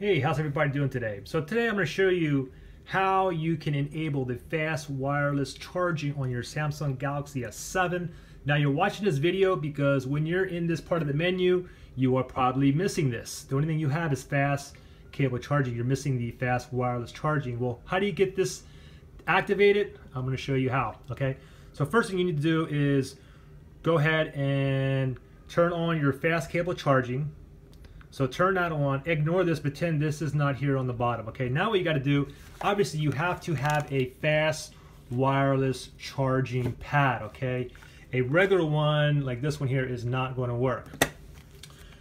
Hey, how's everybody doing today? So today I'm going to show you how you can enable the fast wireless charging on your Samsung Galaxy S7. Now you're watching this video because when you're in this part of the menu, you are probably missing this. The only thing you have is fast cable charging. You're missing the fast wireless charging. Well, how do you get this activated? I'm going to show you how, okay? So first thing you need to do is go ahead and turn on your fast cable charging. So turn that on, ignore this, pretend this is not here on the bottom. Okay, now what you gotta do, obviously you have to have a fast wireless charging pad, okay? A regular one like this one here is not gonna work.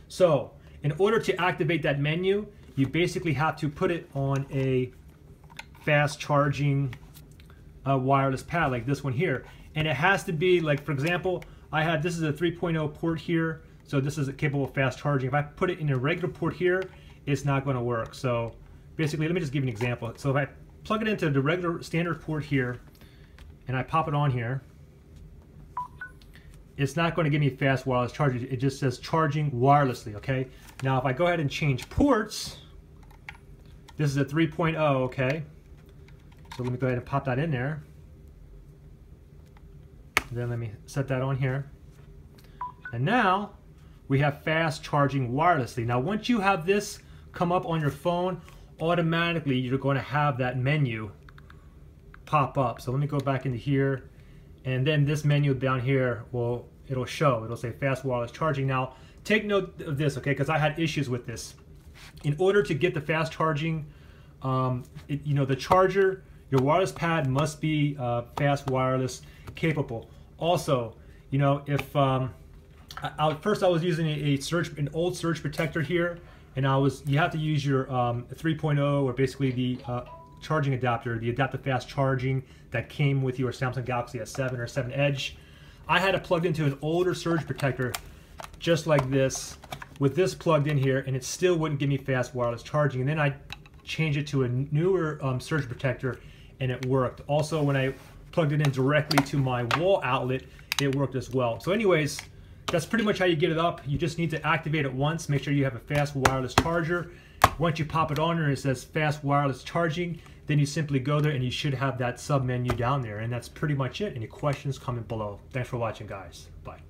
So in order to activate that menu, you basically have to put it on a fast charging wireless pad like this one here. And it has to be, like for example, I have, this is a 3.0 port here. So this is capable of fast charging. If I put it in a regular port here, it's not going to work. So basically, let me just give you an example. So if I plug it into the regular standard port here, and I pop it on here, it's not going to give me fast wireless charging. It just says charging wirelessly, okay? Now if I go ahead and change ports, this is a 3.0, okay? So let me go ahead and pop that in there. And then let me set that on here. And now, we have fast charging wirelessly. Now once you have this come up on your phone, automatically you're going to have that menu pop up. So let me go back into here, and then this menu down here, well, it'll show, it'll say fast wireless charging. Now take note of this, okay, because I had issues with this. In order to get the fast charging, you know, the charger, your wireless pad must be fast wireless capable. Also, you know, if First I was using an old surge protector here, and you have to use your 3.0 or basically the charging adapter, the adaptive fast charging that came with your Samsung Galaxy S7 or S7 Edge. I had it plugged into an older surge protector just like this, with this plugged in here, and it still wouldn't give me fast wireless charging. And then I changed it to a newer surge protector and it worked. Also, when I plugged it in directly to my wall outlet, it worked as well. So anyways, that's pretty much how you get it up. You just need to activate it once. Make sure you have a fast wireless charger. Once you pop it on and it says fast wireless charging, then you simply go there and you should have that sub menu down there. And that's pretty much it. Any questions, comment below. Thanks for watching, guys. Bye.